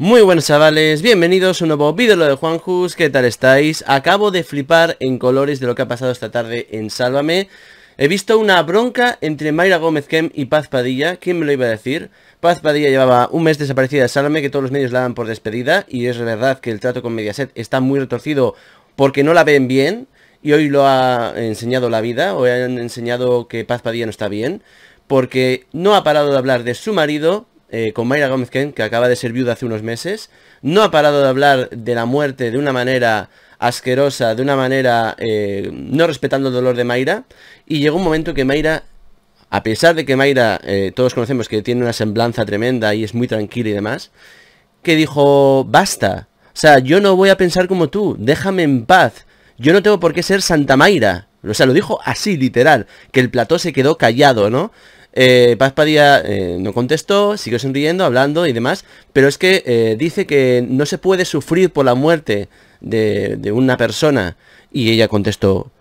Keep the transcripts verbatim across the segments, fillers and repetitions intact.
Muy buenas chavales, bienvenidos a un nuevo vídeo de Juanjus, ¿qué tal estáis? Acabo de flipar en colores de lo que ha pasado esta tarde en Sálvame. He visto una bronca entre Mayra Gómez Kemp y Paz Padilla, ¿quién me lo iba a decir? Paz Padilla llevaba un mes desaparecida de Sálvame, que todos los medios la dan por despedida, y es verdad que el trato con Mediaset está muy retorcido porque no la ven bien, y hoy lo ha enseñado la vida, hoy han enseñado que Paz Padilla no está bien, porque no ha parado de hablar de su marido, Eh, con Mayra Gómez Kemp, que acaba de ser viuda hace unos meses. No ha parado de hablar de la muerte de una manera asquerosa, de una manera eh, no respetando el dolor de Mayra. Y llegó un momento que Mayra, a pesar de que Mayra, eh, todos conocemos que tiene una semblanza tremenda y es muy tranquila y demás, que dijo, basta, o sea, yo no voy a pensar como tú, déjame en paz, yo no tengo por qué ser Santa Mayra. O sea, lo dijo así, literal, que el plató se quedó callado, ¿no? Eh, Paz Padilla eh, no contestó, siguió sonriendo, hablando y demás, pero es que eh, dice que no se puede sufrir por la muerte de, de una persona, y ella contestó,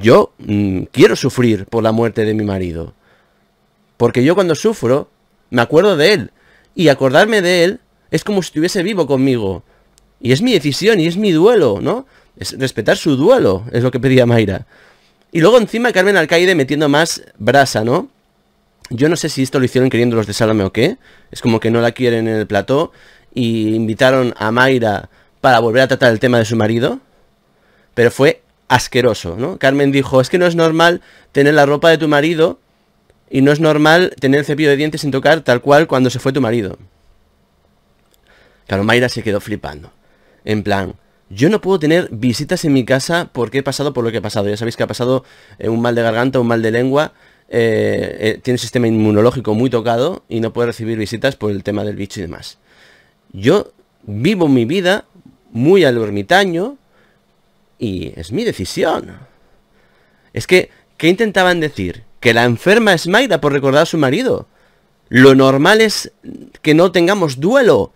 yo mm, quiero sufrir por la muerte de mi marido, porque yo cuando sufro me acuerdo de él, y acordarme de él es como si estuviese vivo conmigo, y es mi decisión y es mi duelo, ¿no? Es respetar su duelo, es lo que pedía Mayra. Y luego encima Carmen Alcaide metiendo más brasa, ¿no? Yo no sé si esto lo hicieron queriendo los de Sálvame o qué. Es como que no la quieren en el plató y invitaron a Mayra para volver a tratar el tema de su marido. Pero fue asqueroso, ¿no? Carmen dijo, es que no es normal tener la ropa de tu marido y no es normal tener el cepillo de dientes sin tocar, tal cual cuando se fue tu marido. Claro, Mayra se quedó flipando. En plan, yo no puedo tener visitas en mi casa porque he pasado por lo que he pasado. Ya sabéis que ha pasado eh, un mal de garganta, un mal de lengua. Eh, eh, tiene un sistema inmunológico muy tocado y no puede recibir visitas por el tema del bicho y demás. Yo vivo mi vida muy a lo ermitaño y es mi decisión. Es que, ¿qué intentaban decir? Que la enferma es Mayra por recordar a su marido. Lo normal es que no tengamos duelo.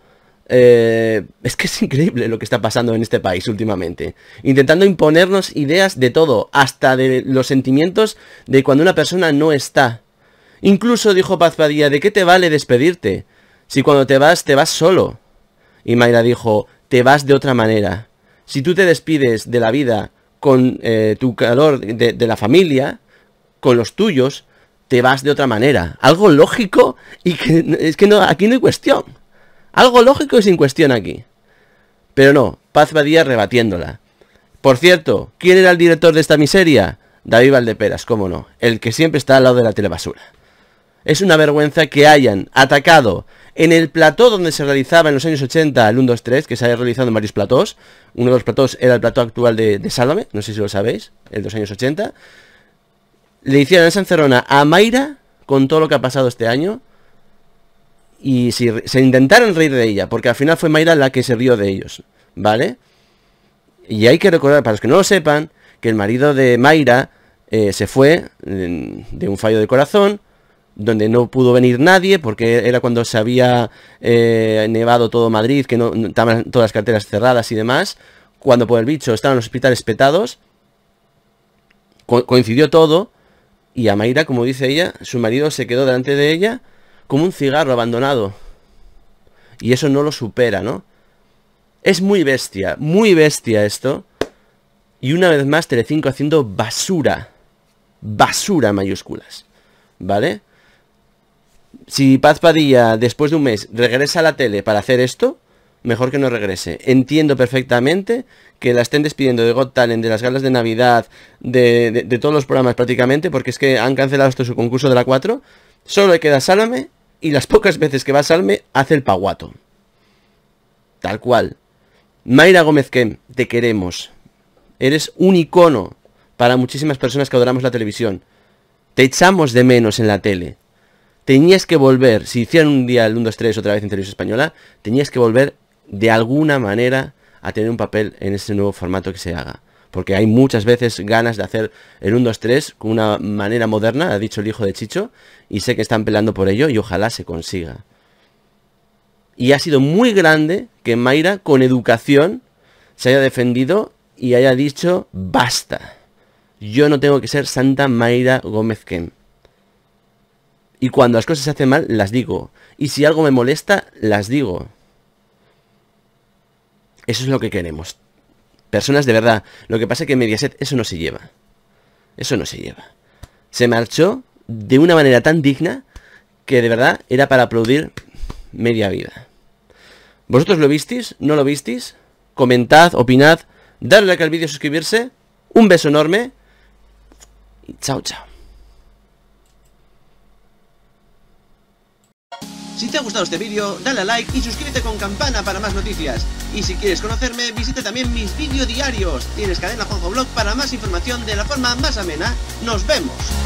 Eh, es que es increíble lo que está pasando en este país últimamente, intentando imponernos ideas de todo, hasta de los sentimientos de cuando una persona no está. Incluso dijo Paz Padilla, ¿de qué te vale despedirte? Si cuando te vas, te vas solo. Y Mayra dijo, te vas de otra manera. Si tú te despides de la vida con eh, tu calor de, de la familia, con los tuyos, te vas de otra manera. Algo lógico y que es que no, aquí no hay cuestión. Algo lógico y sin cuestión aquí. Pero no, Paz Padilla rebatiéndola. Por cierto, ¿quién era el director de esta miseria? David Valdeperas, cómo no. El que siempre está al lado de la telebasura. Es una vergüenza que hayan atacado en el plató donde se realizaba en los años ochenta el uno dos tres, que se ha realizado en varios platós. Uno de los platós era el plató actual de, de Sálvame, no sé si lo sabéis, el de los años ochenta. Le hicieron esa encerrona a Mayra con todo lo que ha pasado este año. Y si se intentaron reír de ella, porque al final fue Mayra la que se rió de ellos, ¿vale? Y hay que recordar, para los que no lo sepan, que el marido de Mayra eh, se fue de un fallo de corazón, donde no pudo venir nadie, porque era cuando se había eh, nevado todo Madrid, que no, no estaban todas las carreteras cerradas y demás, cuando por el bicho estaban los hospitales petados, co- coincidió todo, y a Mayra, como dice ella, su marido se quedó delante de ella, como un cigarro abandonado. Y eso no lo supera, ¿no? Es muy bestia, muy bestia esto. Y una vez más Telecinco haciendo basura. Basura mayúsculas, ¿vale? Si Paz Padilla después de un mes regresa a la tele para hacer esto, mejor que no regrese. Entiendo perfectamente que la estén despidiendo de God Talent, de las galas de Navidad, de, de, de todos los programas prácticamente, porque es que han cancelado esto su concurso de la cuatro. Solo le queda Sálvame, y las pocas veces que va a Sálvame, hace el paguato. Tal cual. Mayra Gómez Kemp, te queremos. Eres un icono para muchísimas personas que adoramos la televisión. Te echamos de menos en la tele. Tenías que volver, si hicieran un día el uno dos tres otra vez en Televisión Española, tenías que volver de alguna manera a tener un papel en ese nuevo formato que se haga. Porque hay muchas veces ganas de hacer el uno dos tres con una manera moderna, ha dicho el hijo de Chicho, y sé que están peleando por ello y ojalá se consiga. Y ha sido muy grande que Mayra, con educación, se haya defendido y haya dicho, basta, yo no tengo que ser Santa Mayra Gómez Kemp. Y cuando las cosas se hacen mal, las digo. Y si algo me molesta, las digo. Eso es lo que queremos. Personas de verdad. Lo que pasa es que Mediaset eso no se lleva. Eso no se lleva. Se marchó de una manera tan digna que de verdad era para aplaudir media vida. ¿Vosotros lo visteis? ¿No lo visteis? Comentad, opinad, dadle like al vídeo, suscribirse. Un beso enorme. Y chao, chao. Si te ha gustado este vídeo, dale a like y suscríbete con campana para más noticias. Y si quieres conocerme, visita también mis vídeos diarios. Tienes CadenaJuanjoVlog para más información de la forma más amena. ¡Nos vemos!